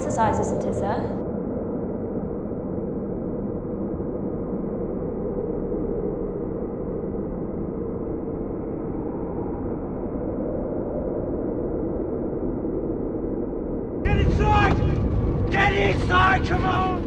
exercise, isn't it, sir? Get inside! Get inside! Come on!